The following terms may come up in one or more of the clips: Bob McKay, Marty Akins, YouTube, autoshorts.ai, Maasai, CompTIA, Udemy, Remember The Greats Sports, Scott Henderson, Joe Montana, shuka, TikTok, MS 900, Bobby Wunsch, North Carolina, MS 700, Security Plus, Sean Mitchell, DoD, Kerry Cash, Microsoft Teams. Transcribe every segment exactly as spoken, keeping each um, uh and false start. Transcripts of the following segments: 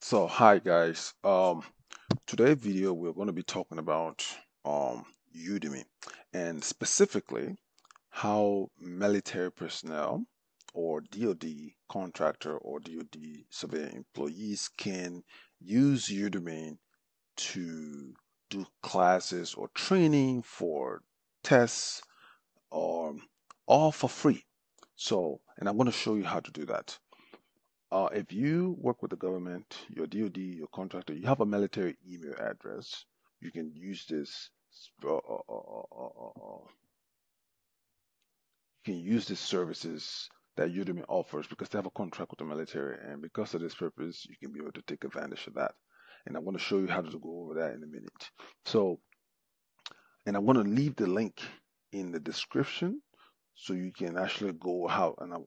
So hi guys, um today's video we're going to be talking about um Udemy, and specifically how military personnel or D O D contractor or D O D civilian employees can use Udemy to do classes or training for tests, or all for free. So, and I'm going to show you how to do that. Uh, if you work with the government, your D O D, your contractor, you have a military email address, you can use this. Uh, uh, uh, uh, uh, you can use these services that Udemy offers because they have a contract with the military, and because of this purpose, you can be able to take advantage of that. And I'm going to show you how to go over that in a minute. So, and I'm going to leave the link in the description so you can actually go how and. I,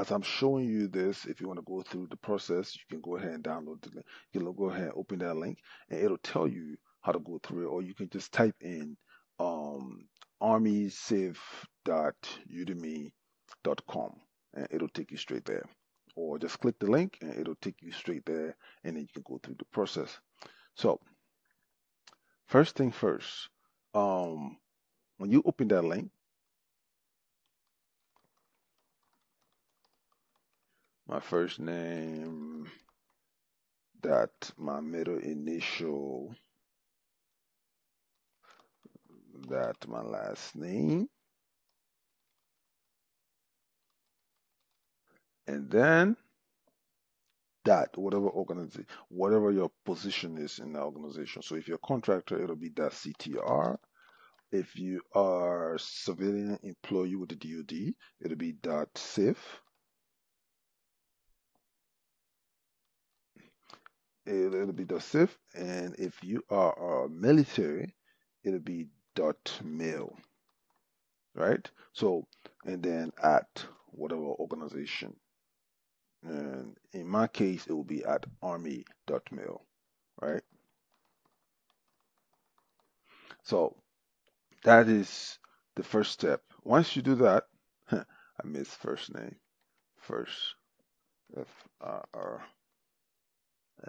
As I'm showing you this, if you want to go through the process, you can go ahead and download the link. You can go ahead and open that link, and it'll tell you how to go through it. Or you can just type in um, army civ dot udemy dot com, and it'll take you straight there. Or just click the link, and it'll take you straight there, and then you can go through the process. So, first thing first, um, when you open that link, my first name, that my middle initial, that my last name, and then that whatever organization, whatever your position is in the organization. So if you're a contractor, it'll be that C T R. If you are a civilian employee with the D O D, it'll be that civ. It'll be dot civ, and if you are uh, military, it'll be dot mil, right? So, and then at whatever organization, and in my case, it will be at army dot mil, right? So, that is the first step. Once you do that, I missed first name, first F R R.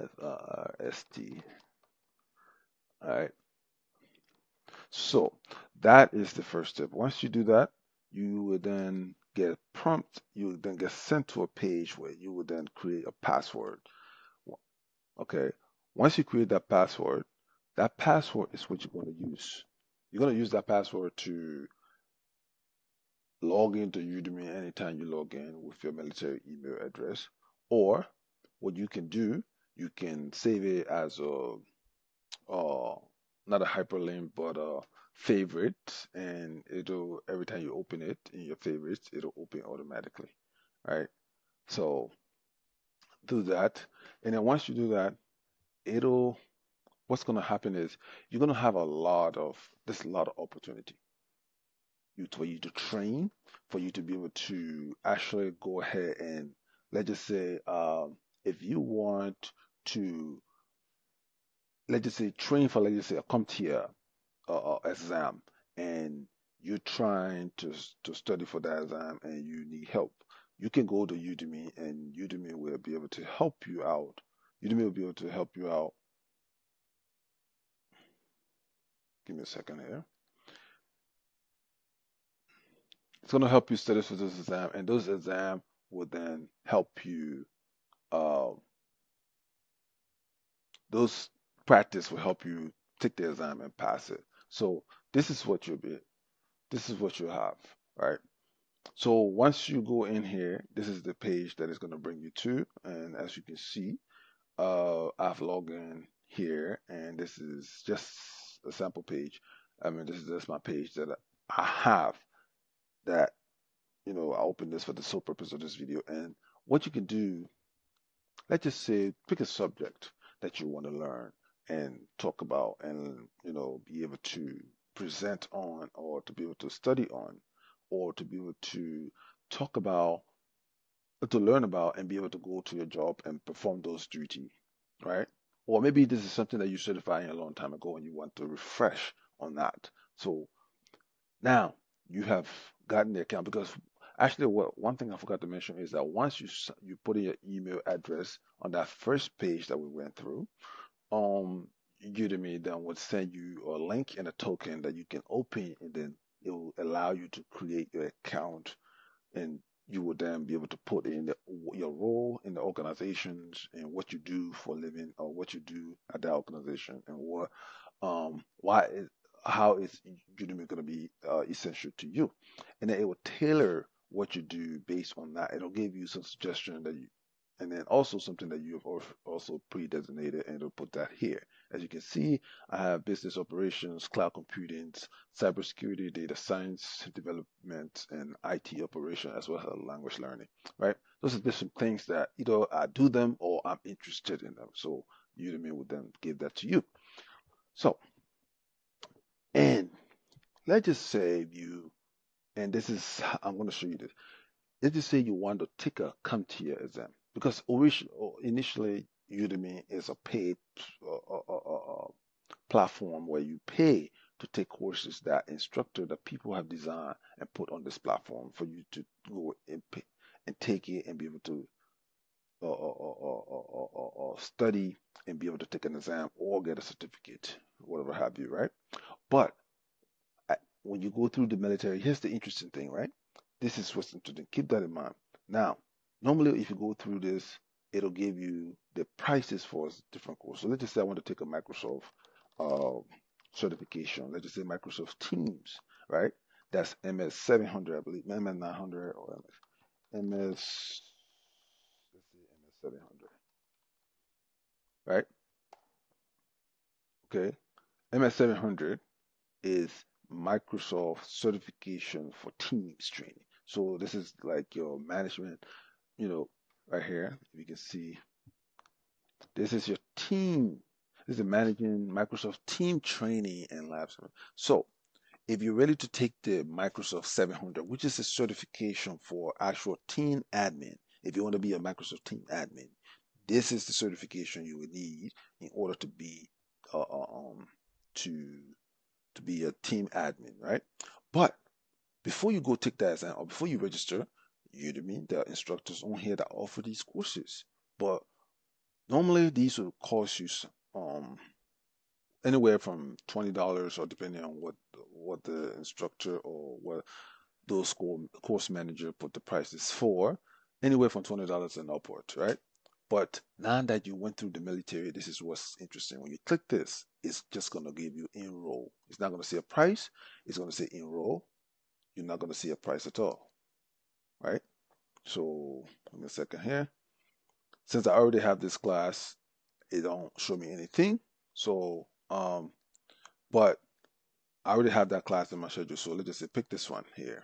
F R S T. All right. So that is the first step. Once you do that, you will then get prompt. You will then get sent to a page where you will then create a password. Okay. Once you create that password, that password is what you're going to use. You're going to use that password to log into Udemy anytime you log in with your military email address. Or what you can do, you can save it as a, uh, not a hyperlink, but a favorite, and it'll, every time you open it in your favorites, it'll open automatically, right? So do that. And then once you do that, it'll, what's going to happen is you're going to have a lot of, there's a lot of opportunity you, for you to train, for you to be able to actually go ahead and, let's just say, um, if you want to, let's just say, train for, let's just say, a CompTIA uh, exam, and you're trying to, to study for that exam and you need help, you can go to Udemy, and Udemy will be able to help you out. Udemy will be able to help you out. Give me a second here. It's going to help you study for this exam, and those exams will then help you. Uh, those practice will help you take the exam and pass it. So this is what you'll be, this is what you have, right? So once you go in here, this is the page that is going to bring you to, and as you can see, uh, I've logged in here, and this is just a sample page. I mean, this is just my page that I have, that, you know, I opened this for the sole purpose of this video. And what you can do, let's just say, pick a subject that you want to learn and talk about, and, you know, be able to present on, or to be able to study on, or to be able to talk about, to learn about, and be able to go to your job and perform those duties, right? Or maybe this is something that you certified a long time ago and you want to refresh on that. So now you have gotten the account, because Actually, well, one thing I forgot to mention is that once you you put in your email address on that first page that we went through, um, Udemy then would send you a link and a token that you can open, and then it will allow you to create your account, and you will then be able to put in the, your role in the organizations and what you do for a living, or what you do at that organization, and what, um, why is, how is Udemy going to be uh, essential to you. And then it will tailor what you do based on that. It'll give you some suggestion that you, and then also something that you have also pre-designated, and it'll put that here. As you can see, I have business operations, cloud computing, cybersecurity, data science, development, and I T operation, as well as language learning, right? Those are just some things that either I do them or I'm interested in them. So Udemy would then give that to you. So, and let's just say you, and this is, I'm going to show you this. Let's just say you want to take a CompTIA exam, because initially, Udemy is a paid uh, uh, uh, platform where you pay to take courses that instructor that people have designed and put on this platform for you to go and pay, and take it and be able to uh, uh, uh, uh, uh, uh, study and be able to take an exam or get a certificate, whatever have you, right? But I, when you go through the military, here's the interesting thing, right? This is what's interesting. Keep that in mind. Now, normally if you go through this, it'll give you the prices for different courses. So let's just say I want to take a Microsoft uh, certification. Let's just say Microsoft Teams, right? That's M S seven hundred, I believe, M S nine hundred, or M S, M S, let's see, M S seven hundred, right? Okay, M S seven hundred is Microsoft certification for Teams training. So this is like your management, you know, right here, if you can see, this is your team. This is managing Microsoft team training and labs. So if you're ready to take the Microsoft seven hundred, which is a certification for actual team admin, if you want to be a Microsoft team admin, this is the certification you would need in order to be uh, um to to be a team admin, right? But before you go take that exam, or before you register, Udemy, there are instructors on here that offer these courses, but normally these will cost you um anywhere from twenty dollars, or depending on what what the instructor or what those school course manager put the prices for, anywhere from twenty dollars and upward, right? But now that you went through the military, this is what's interesting. When you click this, it's just gonna give you enroll. It's not gonna say a price. It's gonna say enroll. You're not gonna see a price at all. Right, so give me a second here. Since I already have this class, it don't show me anything. So, um, but I already have that class in my schedule. So let's just say pick this one here.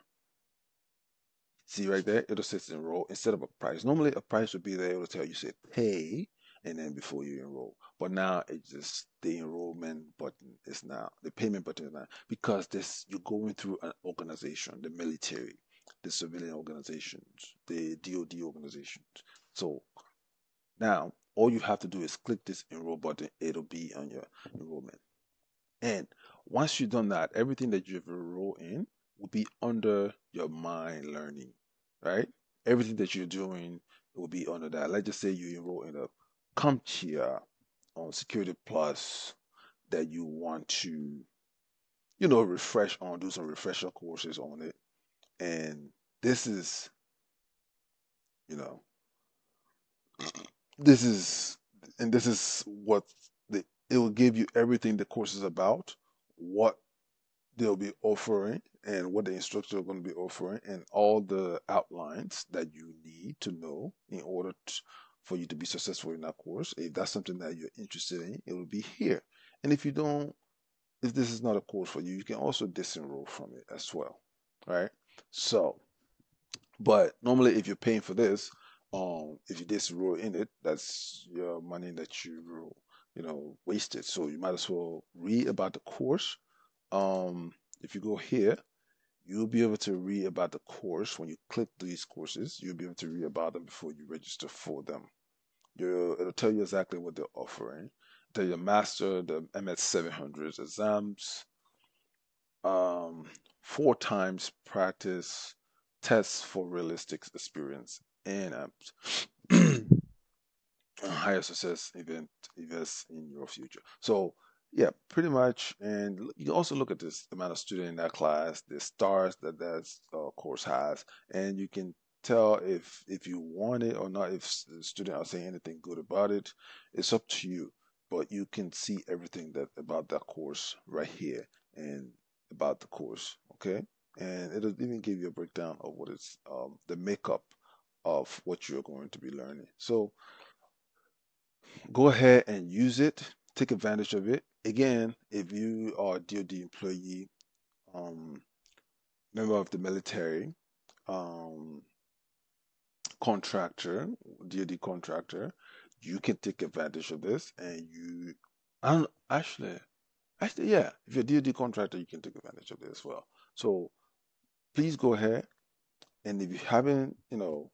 See right there, it'll say enroll instead of a price. Normally a price would be there. It'll tell you say pay, and then before you enroll. But now it's just the enrollment button is now the payment button is now, because this you're going through an organization, the military, the civilian organizations, the D O D organizations. So now all you have to do is click this enroll button. It'll be on your enrollment. And once you've done that, everything that you've enrolled in will be under your mind learning, right? Everything that you're doing will be under that. Let's just say you enroll in a CompTIA on Security Plus that you want to, you know, refresh on, do some refresher courses on it. And this is, you know, this is, and this is what the, it will give you everything the course is about, what they'll be offering, and what the instructor are going to be offering, and all the outlines that you need to know in order to, for you to be successful in that course. If that's something that you're interested in, it will be here. And if you don't, if this is not a course for you, you can also disenroll from it as well, right? So, but normally if you're paying for this, um, if you disenroll in it, that's your money that you, you know, wasted. So you might as well read about the course. Um, if you go here, you'll be able to read about the course. When you click these courses, you'll be able to read about them before you register for them. You'll, it'll tell you exactly what they're offering. Tell your master, the M S seven hundred exams, um, four times practice, tests for realistic experience and a higher success event events in your future. So yeah, pretty much. And you also look at this amount of student in that class, the stars that that uh, course has, and you can tell if if you want it or not, if the student are saying anything good about it. It's up to you, but you can see everything that about that course right here and about the course, okay? And it'll even give you a breakdown of what it's um, the makeup of what you're going to be learning. So go ahead and use it, take advantage of it. Again, if you are a D O D employee, um, member of the military, um, contractor, D O D contractor, you can take advantage of this. And you, I don't actually, actually, yeah, if you're a D O D contractor, you can take advantage of this as well. So please go ahead. And if you haven't, you know,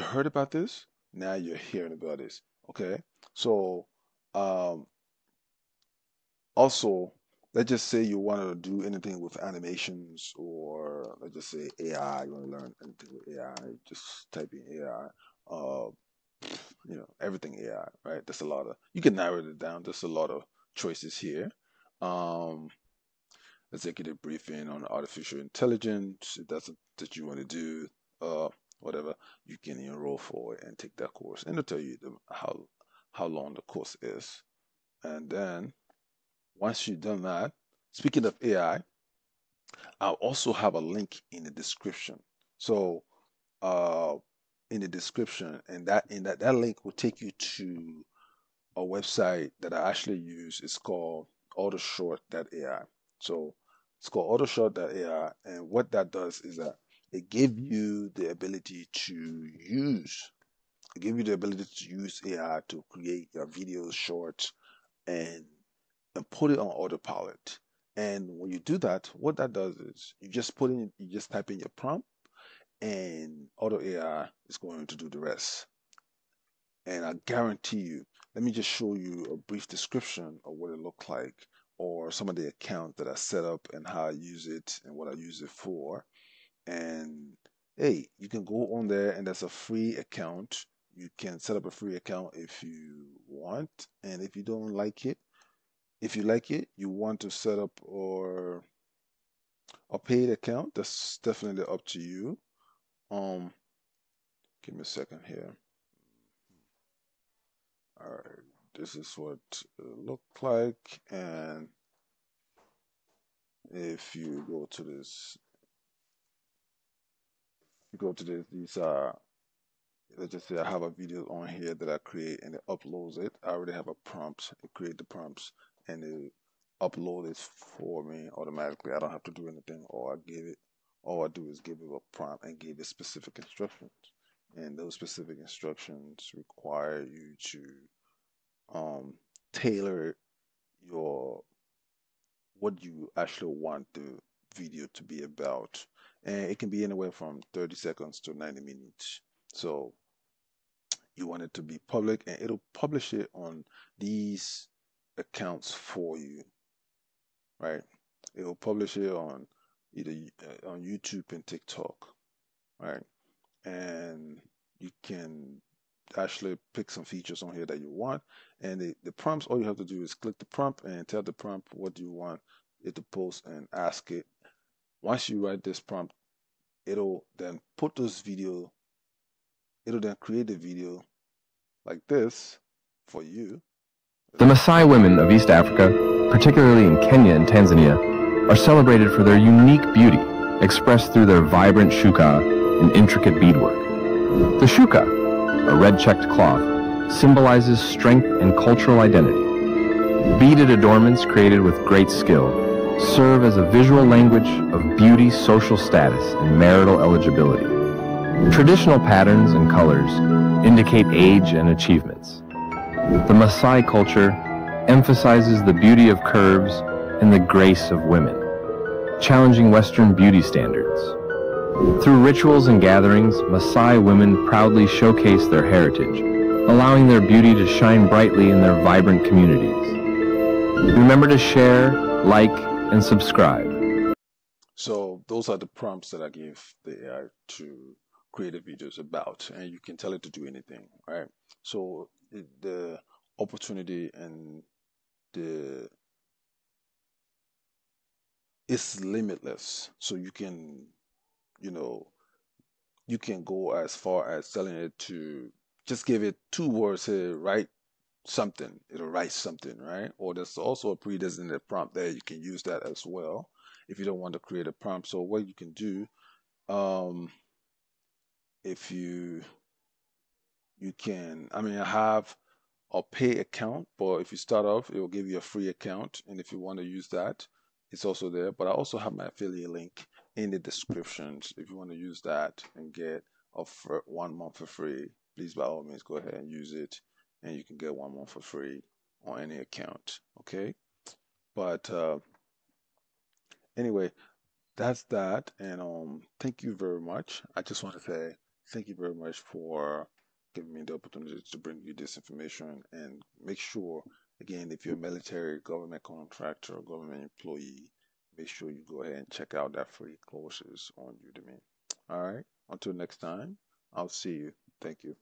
heard about this, now you're hearing about this. Okay. So, um, also, let's just say you want to do anything with animations, or let's just say A I, you want to learn anything with A I, just type in A I, uh, you know, everything A I, right? There's a lot of, you can narrow it down. There's a lot of choices here. Um, executive briefing on artificial intelligence, if that's that you want to do, uh, whatever, you can enroll for it and take that course. And it'll tell you the, how, how long the course is. And then, once you've done that, speaking of A I, I'll also have a link in the description. So uh, in the description, and that in that, that link will take you to a website that I actually use. It's called autoshort dot A I. So it's called autoshort dot A I. And what that does is that it gives you the ability to use, it gives you the ability to use A I to create your videos, shorts, and and put it on autopilot. And when you do that, what that does is you just put in, you just type in your prompt, and auto A I is going to do the rest. And I guarantee you, let me just show you a brief description of what it looked like, or some of the accounts that I set up and how I use it and what I use it for. And hey, you can go on there, and that's a free account. You can set up a free account if you want. And if you don't like it, if you like it, you want to set up or a paid account, that's definitely up to you. Um, give me a second here. All right, this is what it looked like. And if you go to this, you go to this, these are, let's just say I have a video on here that I create, and it uploads it. I already have a prompt, it create the prompts, and it upload it for me automatically. I don't have to do anything, or I give it, all I do is give it a prompt and give it specific instructions. And those specific instructions require you to um, tailor your, what you actually want the video to be about. And it can be anywhere from thirty seconds to ninety minutes. So you want it to be public, and it'll publish it on these accounts for you, right? It will publish it on either uh, on YouTube and TikTok, right? And you can actually pick some features on here that you want. And the, the prompts, all you have to do is click the prompt and tell the prompt what you want it to post and ask it. Once you write this prompt, it'll then put those video, it'll then create a video like this for you. The Maasai women of East Africa, particularly in Kenya and Tanzania, are celebrated for their unique beauty, expressed through their vibrant shuka and intricate beadwork. The shuka, a red-checked cloth, symbolizes strength and cultural identity. Beaded adornments created with great skill serve as a visual language of beauty, social status, and marital eligibility. Traditional patterns and colors indicate age and achievements. The Maasai culture emphasizes the beauty of curves and the grace of women, challenging Western beauty standards. Through rituals and gatherings, Maasai women proudly showcase their heritage, allowing their beauty to shine brightly in their vibrant communities. Remember to share, like, and subscribe. So those are the prompts that I give the A I to create videos about, and you can tell it to do anything, right? So the opportunity and the it's limitless. So you can, you know, you can go as far as telling it to just give it two words, say write something, it'll write something, right? Or there's also a pre-designated prompt there. You can use that as well if you don't want to create a prompt. So what you can do, um, if you, you can, I mean, I have a pay account, but if you start off, it will give you a free account. And if you want to use that, it's also there. But I also have my affiliate link in the descriptions. If you want to use that and get a one month for free, please by all means go ahead and use it, and you can get one month for free on any account, okay? But uh, anyway, that's that, and um, thank you very much. I just want to say thank you very much for giving me the opportunity to bring you this information. And make sure, again, if you're a military, government contractor, or government employee, make sure you go ahead and check out that free courses on Udemy. All right, until next time, I'll see you. Thank you.